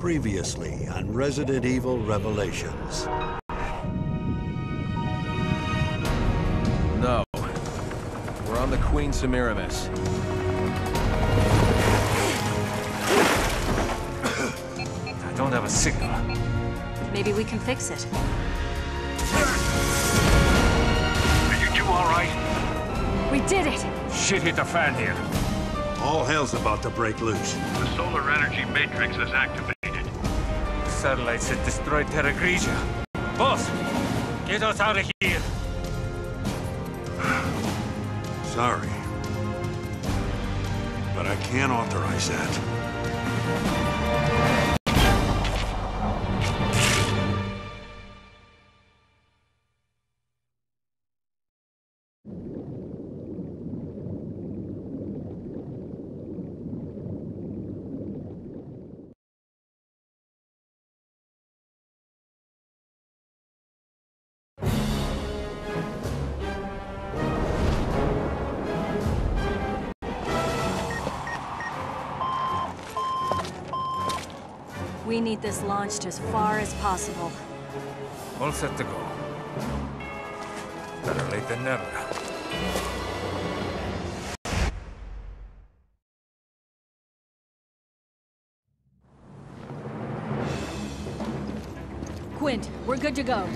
Previously on Resident Evil Revelations. No. We're on the Queen Semiramis. I don't have a signal. Maybe we can fix it. Are you two all right? We did it! Shit hit the fan here. All hell's about to break loose. The solar energy matrix is activated. The satellites have destroyed Terra Grigia. Boss, get us out of here. Sorry. But I can't authorize that. We need this launched as far as possible. All set to go. Better late than never. Quint, we're good to go.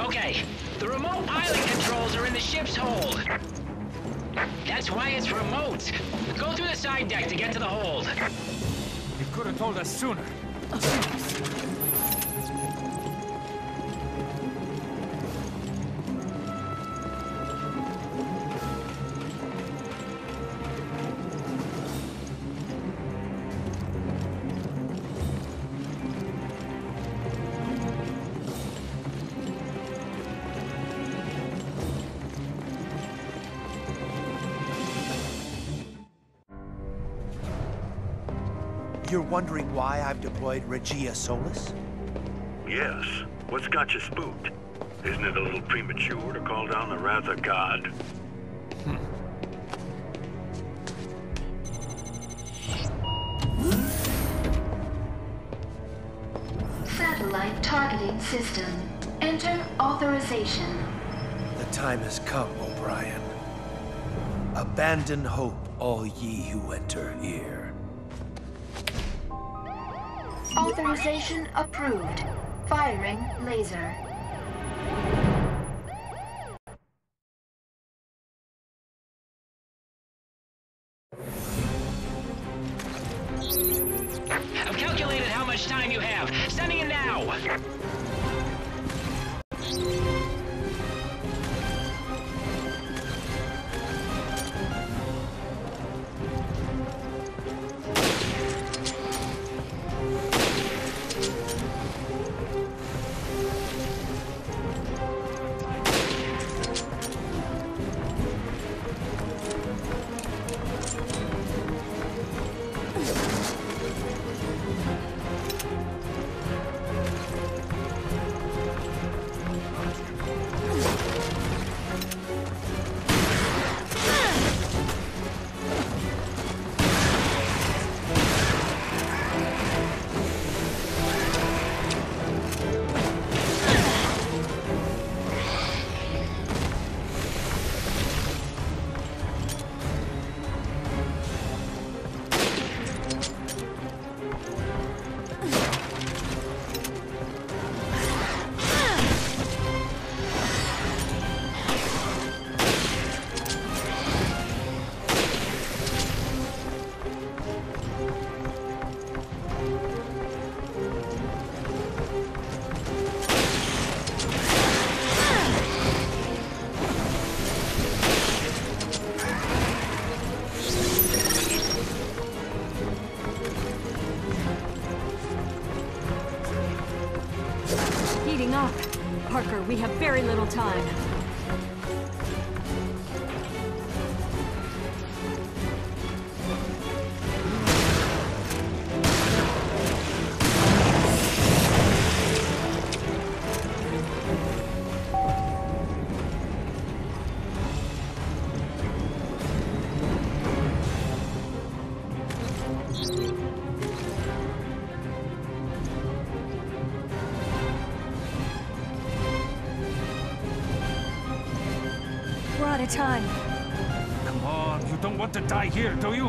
Okay. The remote island controls are in the ship's hold. That's why it's remote. Go through the side deck to get to the hold. You could have told us sooner. You're wondering why I've deployed Regia Solus? Yes. What's got you spooked? Isn't it a little premature to call down the wrath of God? Satellite targeting system. Enter authorization. The time has come, O'Brien. Abandon hope, all ye who enter here. Authorization approved. Firing laser. I've calculated how much time you have. Sending it now! Parker, we have very little time. time. Come on, you don't want to die here, do you?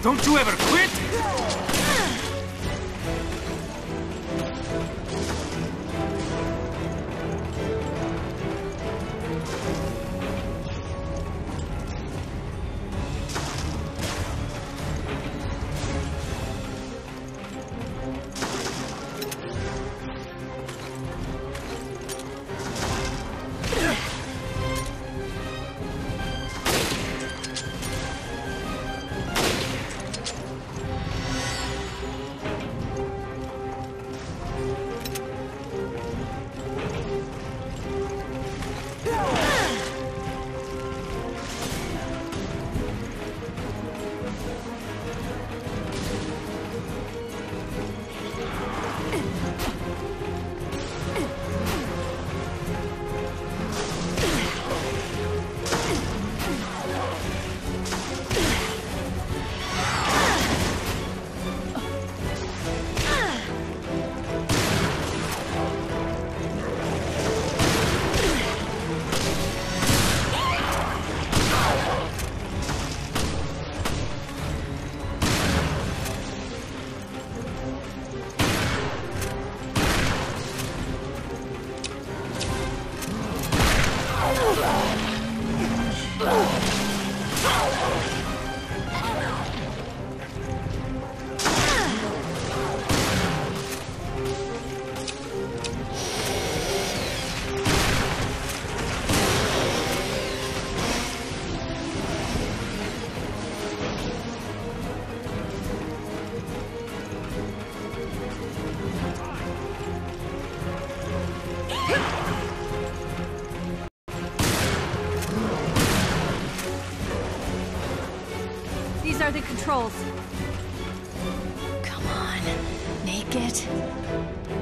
Don't you ever quit? Come on, make it.